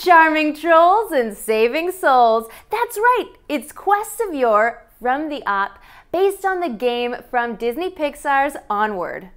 charming trolls and saving souls. That's right, it's Quest of Yore from the Op, based on the game from Disney Pixar's Onward.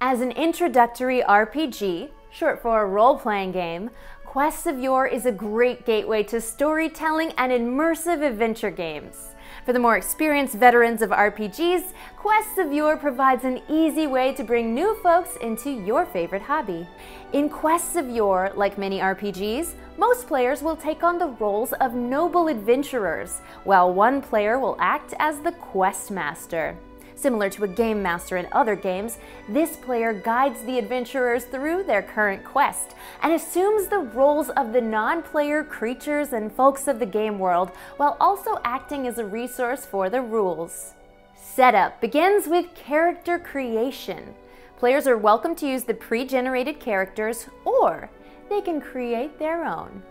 As an introductory RPG, short for a role-playing game, Quest of Yore is a great gateway to storytelling and immersive adventure games. For the more experienced veterans of RPGs, Quest of Yore provides an easy way to bring new folks into your favorite hobby. In Quest of Yore, like many RPGs, most players will take on the roles of noble adventurers, while one player will act as the quest master. Similar to a game master in other games, this player guides the adventurers through their current quest and assumes the roles of the non-player creatures and folks of the game world while also acting as a resource for the rules. Setup begins with character creation. Players are welcome to use the pre-generated characters, or they can create their own.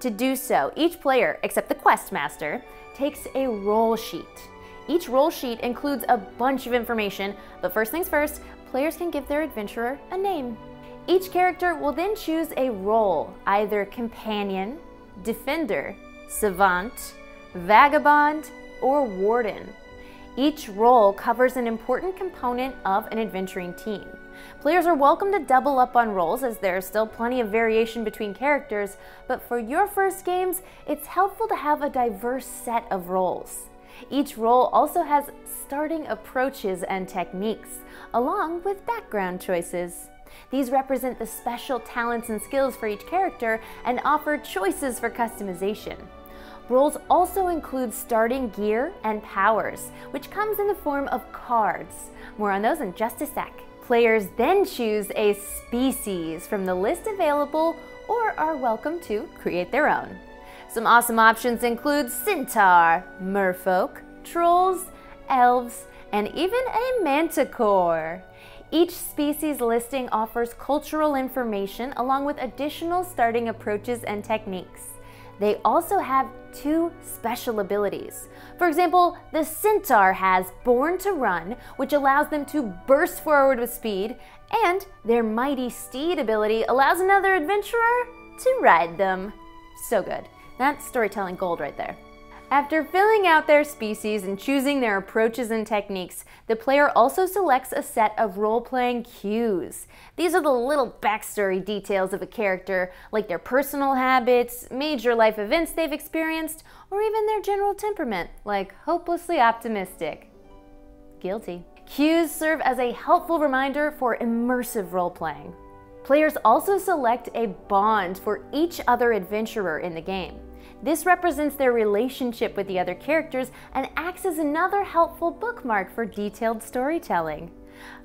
To do so, each player, except the quest master, takes a role sheet. Each role sheet includes a bunch of information, but first things first, players can give their adventurer a name. Each character will then choose a role, either Companion, Defender, Savant, Vagabond, or Warden. Each role covers an important component of an adventuring team. Players are welcome to double up on roles, as there is still plenty of variation between characters, but for your first games, it's helpful to have a diverse set of roles. Each role also has starting approaches and techniques, along with background choices. These represent the special talents and skills for each character and offer choices for customization. Roles also include starting gear and powers, which comes in the form of cards. More on those in just a sec. Players then choose a species from the list available, or are welcome to create their own. Some awesome options include centaur, merfolk, trolls, elves, and even a manticore. Each species listing offers cultural information along with additional starting approaches and techniques. They also have two special abilities. For example, the centaur has Born to Run, which allows them to burst forward with speed, and their Mighty Steed ability allows another adventurer to ride them. So good. That's storytelling gold right there. After filling out their species and choosing their approaches and techniques, the player also selects a set of role-playing cues. These are the little backstory details of a character, like their personal habits, major life events they've experienced, or even their general temperament, like hopelessly optimistic. Guilty. Cues serve as a helpful reminder for immersive role-playing. Players also select a bond for each other adventurer in the game. This represents their relationship with the other characters and acts as another helpful bookmark for detailed storytelling.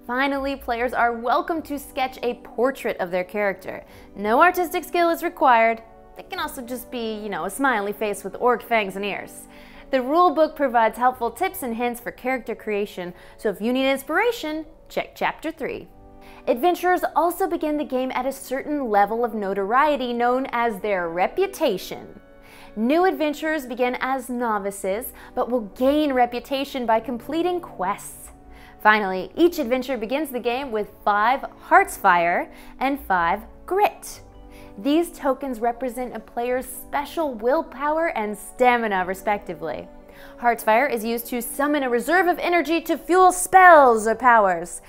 Finally, players are welcome to sketch a portrait of their character. No artistic skill is required. It can also just be, a smiley face with orc fangs and ears. The rulebook provides helpful tips and hints for character creation, so if you need inspiration, check Chapter 3. Adventurers also begin the game at a certain level of notoriety known as their reputation. New adventurers begin as novices, but will gain reputation by completing quests. Finally, each adventurer begins the game with 5 Heartsfire and 5 Grit. These tokens represent a player's special willpower and stamina, respectively. Heartsfire is used to summon a reserve of energy to fuel spells or powers.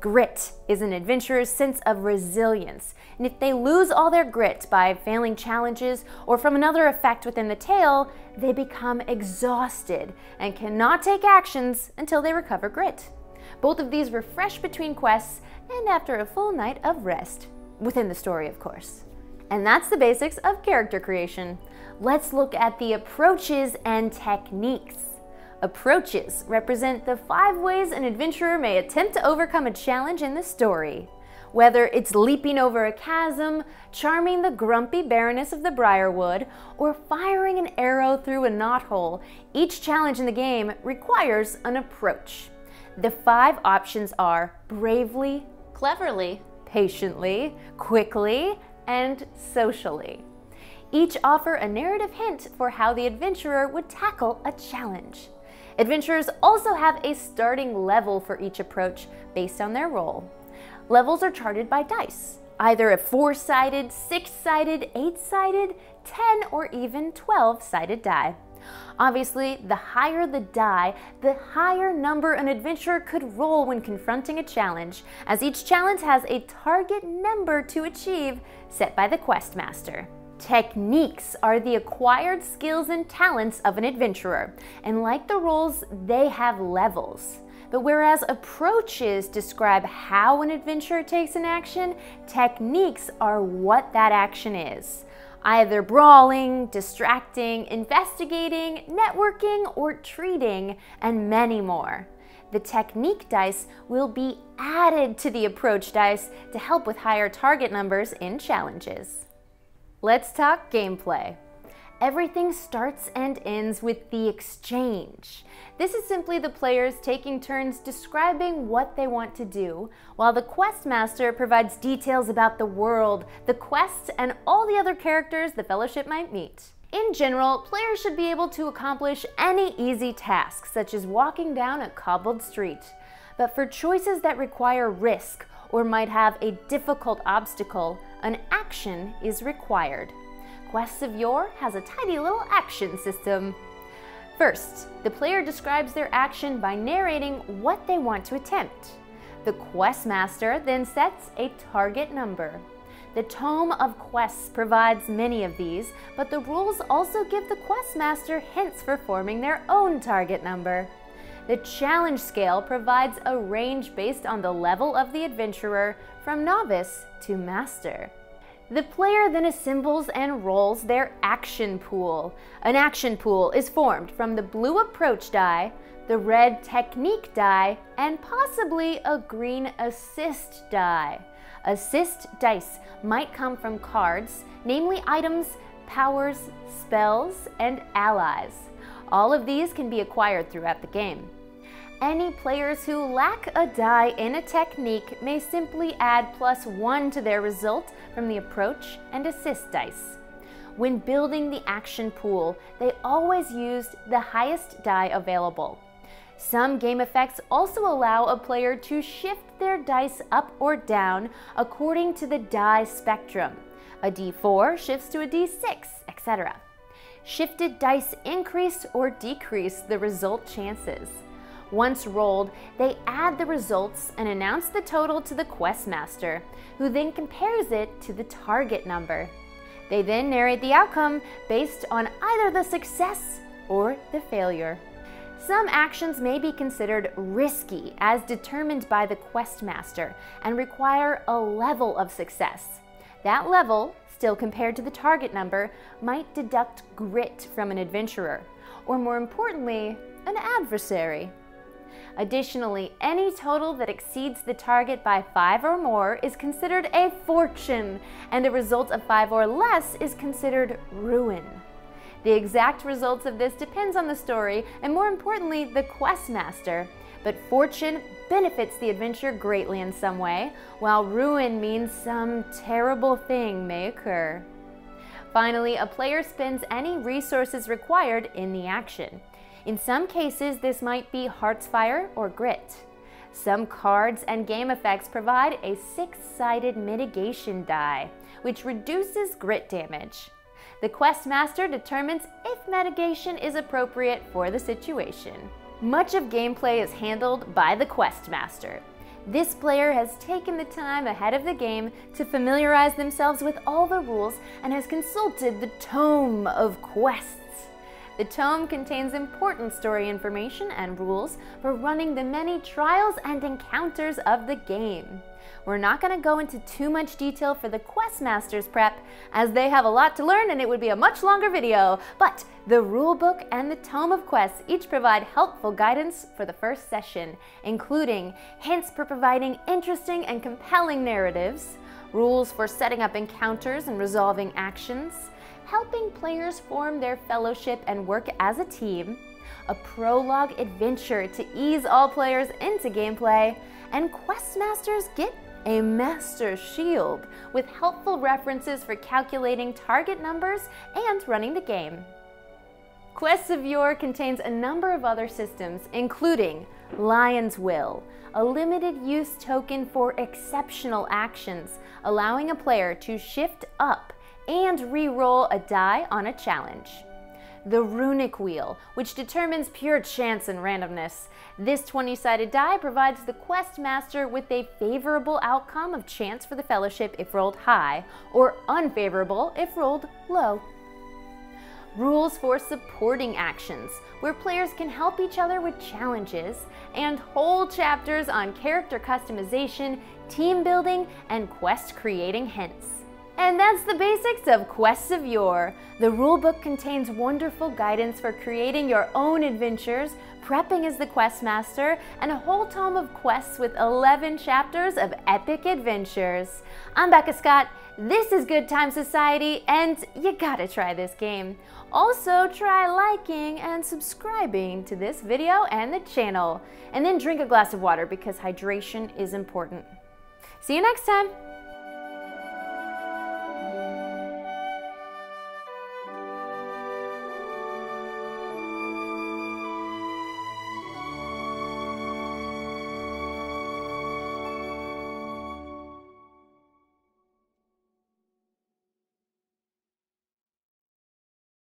Grit is an adventurer's sense of resilience, and if they lose all their grit by failing challenges or from another effect within the tale, they become exhausted and cannot take actions until they recover grit. Both of these refresh between quests and after a full night of rest. Within the story, of course. And that's the basics of character creation. Let's look at the approaches and techniques. Approaches represent the 5 ways an adventurer may attempt to overcome a challenge in the story. Whether it's leaping over a chasm, charming the grumpy Baroness of the Briarwood, or firing an arrow through a knothole, each challenge in the game requires an approach. The 5 options are bravely, cleverly, patiently, quickly, and socially. Each offer a narrative hint for how the adventurer would tackle a challenge. Adventurers also have a starting level for each approach based on their role. Levels are charted by dice, either a 4-sided, 6-sided, 8-sided, 10, or even 12-sided die. Obviously, the higher the die, the higher number an adventurer could roll when confronting a challenge, as each challenge has a target number to achieve set by the quest master. Techniques are the acquired skills and talents of an adventurer, and like the roles, they have levels. But whereas approaches describe how an adventurer takes an action, techniques are what that action is. Either brawling, distracting, investigating, networking, or treating, and many more. The technique dice will be added to the approach dice to help with higher target numbers in challenges. Let's talk gameplay. Everything starts and ends with the exchange. This is simply the players taking turns describing what they want to do, while the quest master provides details about the world, the quests, and all the other characters the fellowship might meet. In general, players should be able to accomplish any easy task, such as walking down a cobbled street. But for choices that require risk or might have a difficult obstacle, an action is required. Quest of Yore has a tidy little action system. First, the player describes their action by narrating what they want to attempt. The quest master then sets a target number. The Tome of Quests provides many of these, but the rules also give the quest master hints for forming their own target number. The challenge scale provides a range based on the level of the adventurer, from novice to master. The player then assembles and rolls their action pool. An action pool is formed from the blue approach die, the red technique die, and possibly a green assist die. Assist dice might come from cards, namely items, powers, spells, and allies. All of these can be acquired throughout the game. Any players who lack a die in a technique may simply add +1 to their result from the approach and assist dice. When building the action pool, they always used the highest die available. Some game effects also allow a player to shift their dice up or down according to the die spectrum. A D4 shifts to a D6, etc. Shifted dice increase or decrease the result chances. Once rolled, they add the results and announce the total to the quest master, who then compares it to the target number. They then narrate the outcome based on either the success or the failure. Some actions may be considered risky as determined by the quest master and require a level of success. That level, still compared to the target number, might deduct grit from an adventurer, or more importantly, an adversary. Additionally, any total that exceeds the target by 5 or more is considered a fortune, and a result of 5 or less is considered ruin. The exact results of this depends on the story and, more importantly, the quest master, but fortune benefits the adventure greatly in some way, while ruin means some terrible thing may occur. Finally, a player spends any resources required in the action. In some cases, this might be Heartsfire or Grit. Some cards and game effects provide a 6-sided mitigation die, which reduces grit damage. The quest master determines if mitigation is appropriate for the situation. Much of gameplay is handled by the quest master. This player has taken the time ahead of the game to familiarize themselves with all the rules and has consulted the Tome of Quests. The tome contains important story information and rules for running the many trials and encounters of the game. We're not going to go into too much detail for the quest master's prep, as they have a lot to learn and it would be a much longer video, but the rulebook and the Tome of Quests each provide helpful guidance for the first session, including hints for providing interesting and compelling narratives, rules for setting up encounters and resolving actions, helping players form their fellowship and work as a team, a prologue adventure to ease all players into gameplay, and questmasters get a master shield with helpful references for calculating target numbers and running the game. Quest of Yore contains a number of other systems, including Lion's Will, a limited use token for exceptional actions, allowing a player to shift up and re-roll a die on a challenge. The Runic Wheel, which determines pure chance and randomness. This 20-sided die provides the quest master with a favorable outcome of chance for the Fellowship if rolled high, or unfavorable if rolled low. Rules for supporting actions, where players can help each other with challenges, and whole chapters on character customization, team building, and quest creating hints. And that's the basics of Quests of Yore. The rulebook contains wonderful guidance for creating your own adventures, prepping as the quest master, and a whole tome of quests with 11 chapters of epic adventures. I'm Becca Scott, this is Good Time Society, and you gotta try this game. Also, try liking and subscribing to this video and the channel. And then drink a glass of water because hydration is important. See you next time.